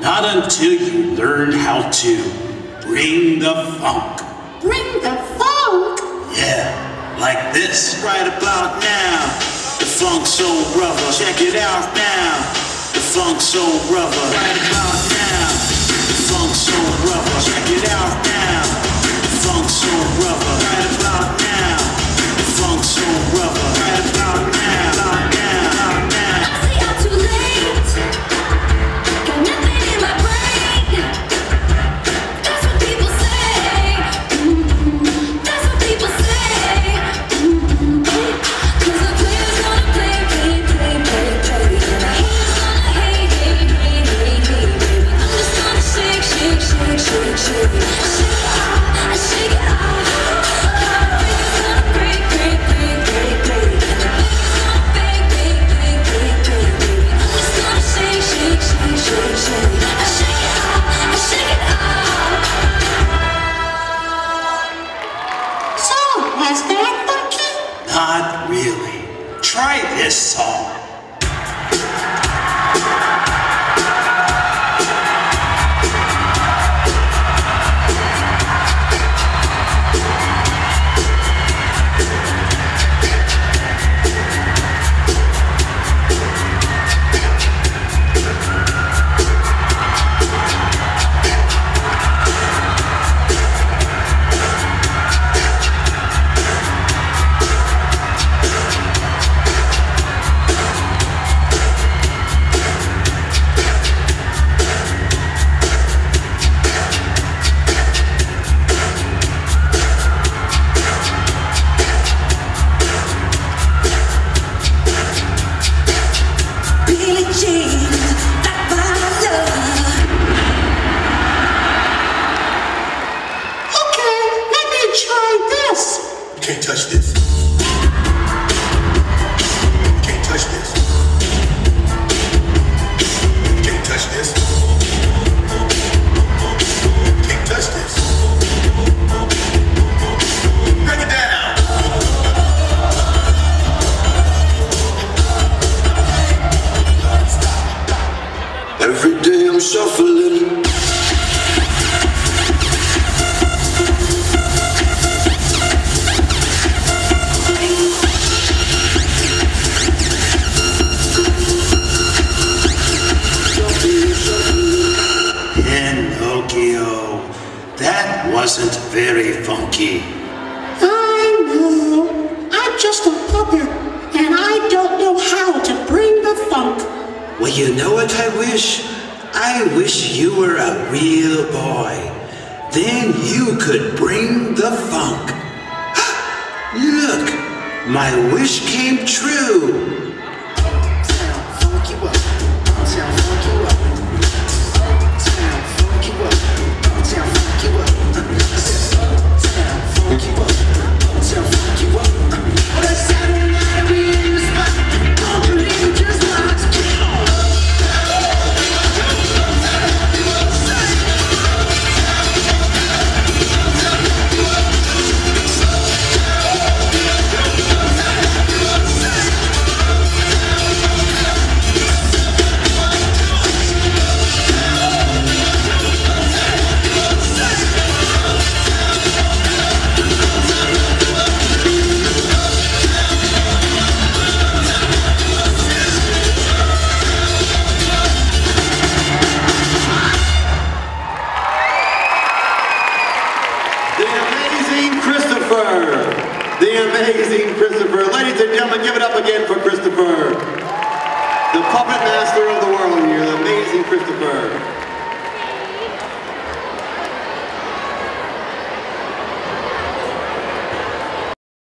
Not until you learn how to bring the funk. Bring the funk? Yeah, like this. Right about now. The funk soul brother. Check it out now. The funk soul brother. Right about now. The funk soul brother. Check it out now. The funk soul brother. Right about now. The funk soul brother. Right about now. Right now. Christopher, the puppet master of the world here, the amazing Christopher.